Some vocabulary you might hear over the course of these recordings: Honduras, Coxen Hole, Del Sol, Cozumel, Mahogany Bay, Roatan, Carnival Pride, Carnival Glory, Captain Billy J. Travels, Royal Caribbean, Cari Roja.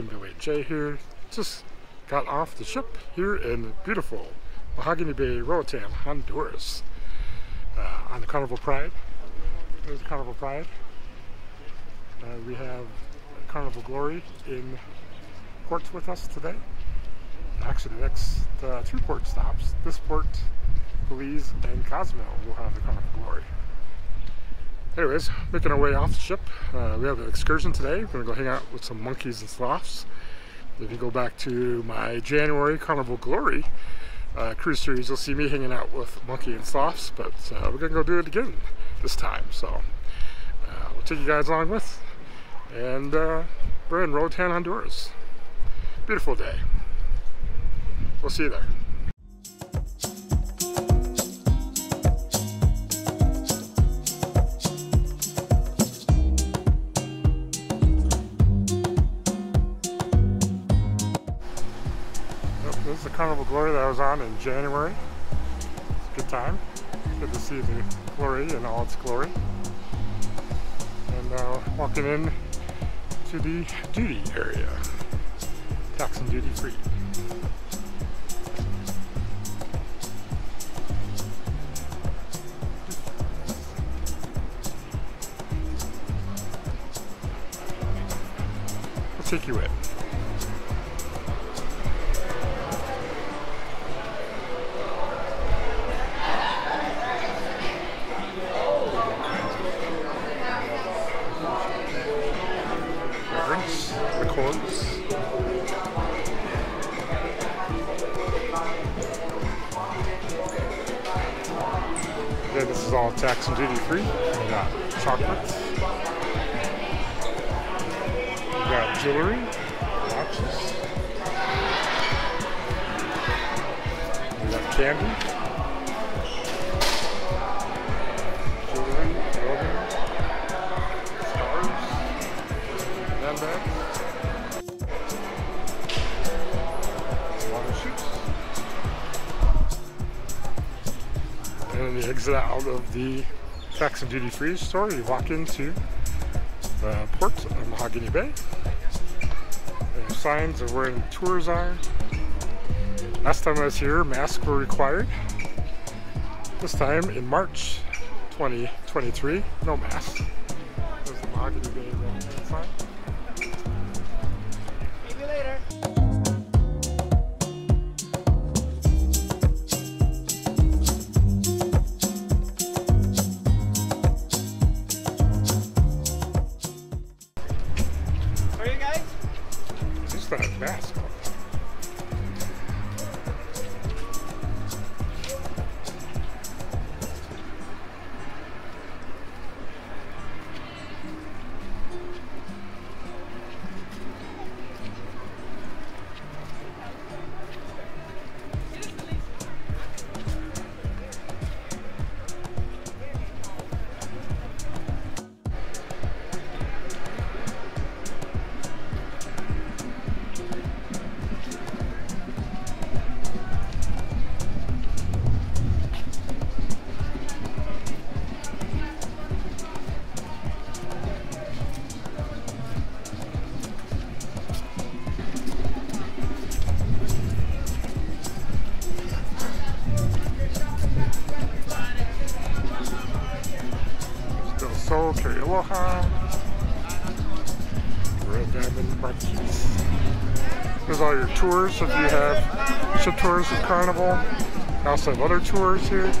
WHA here. Just got off the ship here in beautiful Mahogany Bay, Roatan, Honduras, on the Carnival Pride. There's the Carnival Pride. We have Carnival Glory in ports with us today. Actually, the next two port stops, this port, Belize, and Cozumel, will have the Carnival Glory. Anyways, making our way off the ship. We have an excursion today. We're going to go hang out with some monkeys and sloths. If you go back to my January Carnival Glory cruise series, you'll see me hanging out with monkey and sloths, but we're going to go do it again this time. So we'll take you guys along with. And we're in Roatan, Honduras. Beautiful day. We'll see you there. This is the Carnival Glory that I was on in January. It's a good time. It's good to see the glory in all its glory. And now walking in to the duty area. Tax and duty free. I'll take you in. Again, this is all tax and duty free. We got chocolates, we got jewelry, watches, we got candy. And you exit out of the tax and duty free store, you walk into the port of Mahogany Bay. There's signs of where the tours are. Last time I was here, masks were required. This time in March 2023, no masks. There's the Mahogany Bay Roatan sign. See you later. Mask on. Cari Roja, Red Diamond Marquise. There's all your tours if you have ship tours at Carnival. I also have other tours here.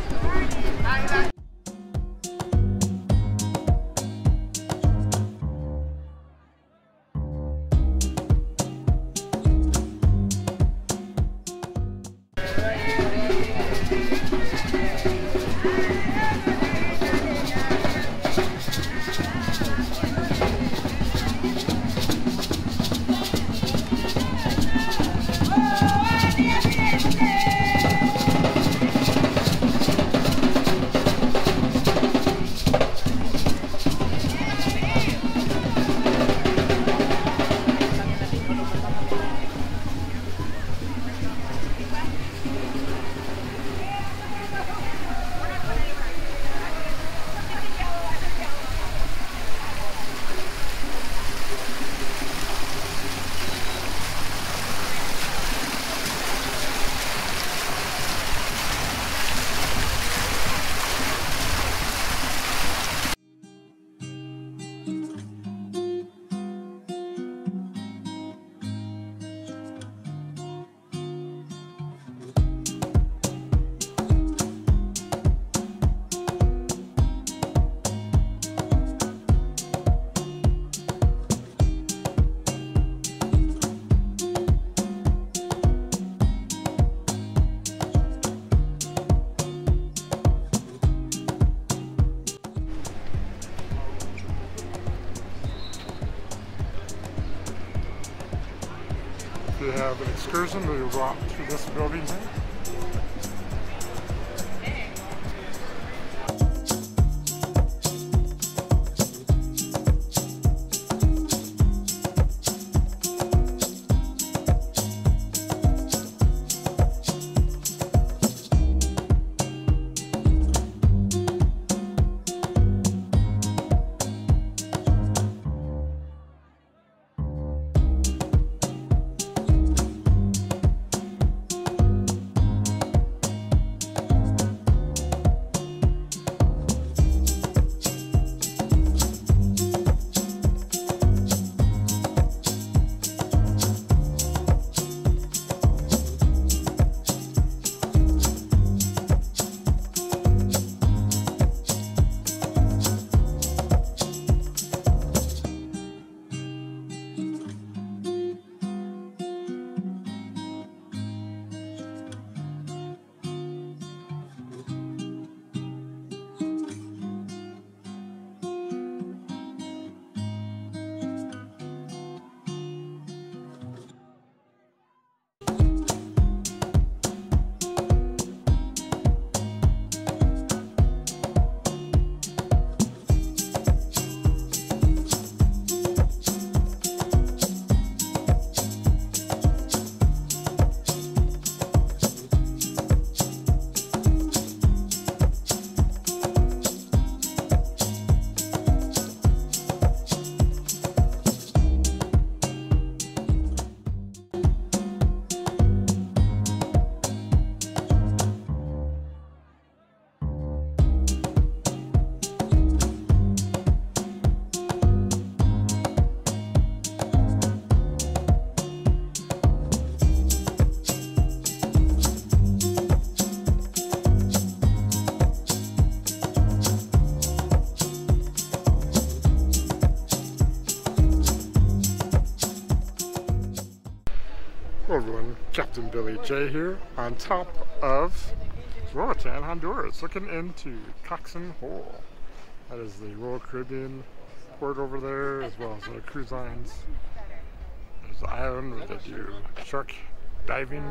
to have an excursion where you walk through this building here. Captain Billy J here on top of Roatan, Honduras, looking into Coxen Hole. That is the Royal Caribbean port over there, as well as the cruise lines. There's the island where they do shark diving.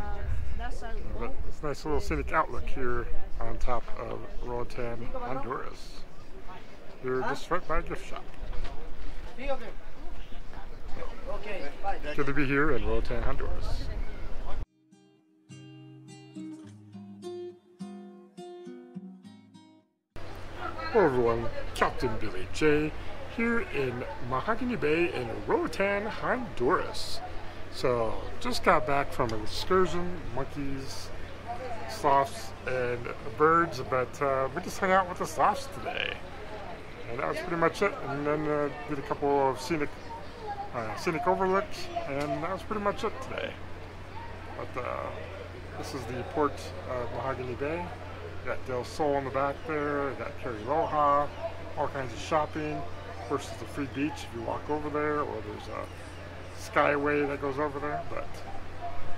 But it's a nice little scenic outlook here on top of Roatan, Honduras. You're just right by a gift shop. Good to be here in Roatan, Honduras. Hello everyone, Captain Billy J here in Mahogany Bay in Roatan, Honduras. So, just got back from an excursion, monkeys, sloths, and birds, but we just hung out with the sloths today. And that was pretty much it, and then did a couple of scenic overlooks, and that was pretty much it today. But this is the port of Mahogany Bay. Got Del Sol in the back there, got Cari Roja, all kinds of shopping. Of course, there's a free beach if you walk over there, or there's a skyway that goes over there. But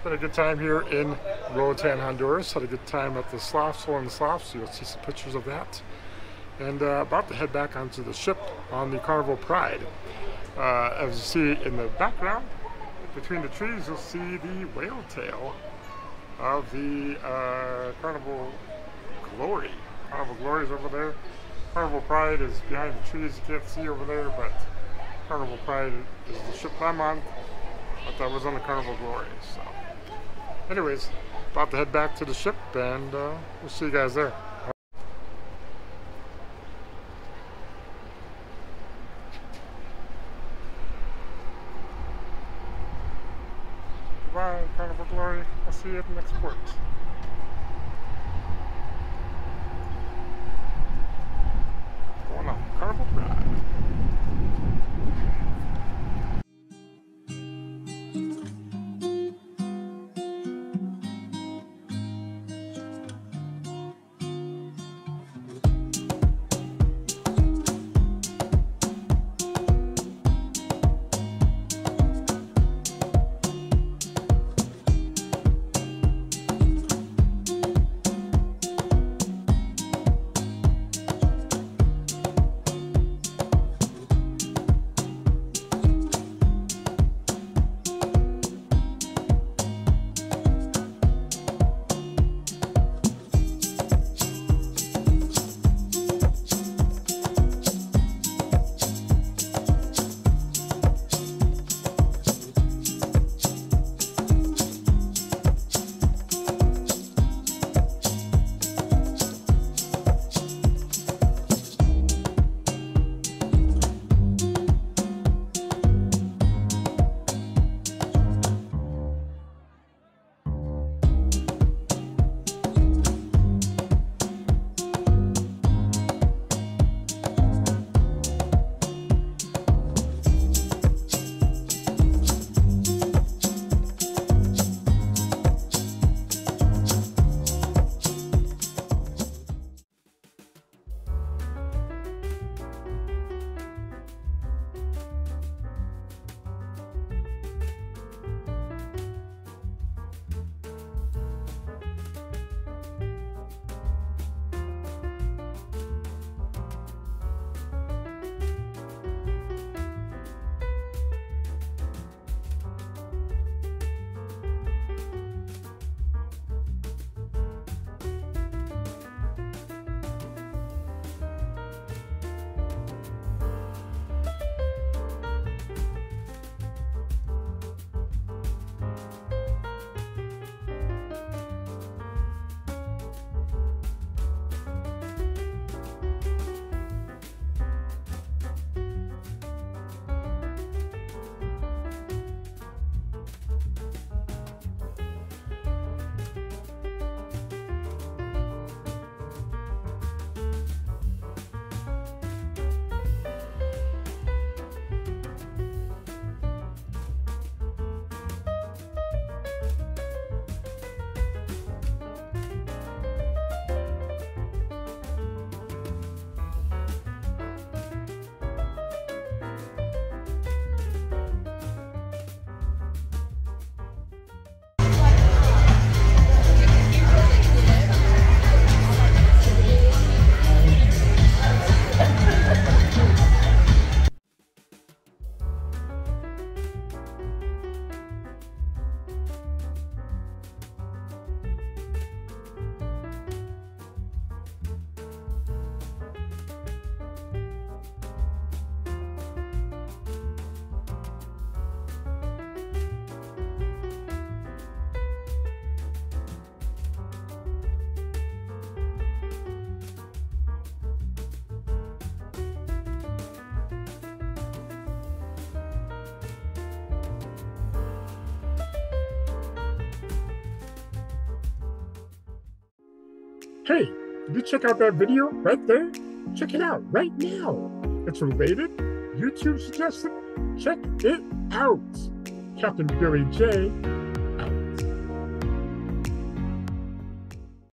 had a good time here in Roatan, Honduras. Had a good time at the Sloths Hole and the Sloths, so you'll see some pictures of that. And about to head back onto the ship on the Carnival Pride. As you see in the background, between the trees, you'll see the whale tail of the Carnival Glory. Carnival Glory is over there. Carnival Pride is behind the trees, you can't see over there, but Carnival Pride is the ship I'm on, but I was on the Carnival Glory. So, anyways, about to head back to the ship, and we'll see you guys there. Bye, Carnival Glory. I'll see you at the next port. Hey, did you check out that video right there? Check it out right now. It's related. YouTube suggested. Check it out. Captain Billy J.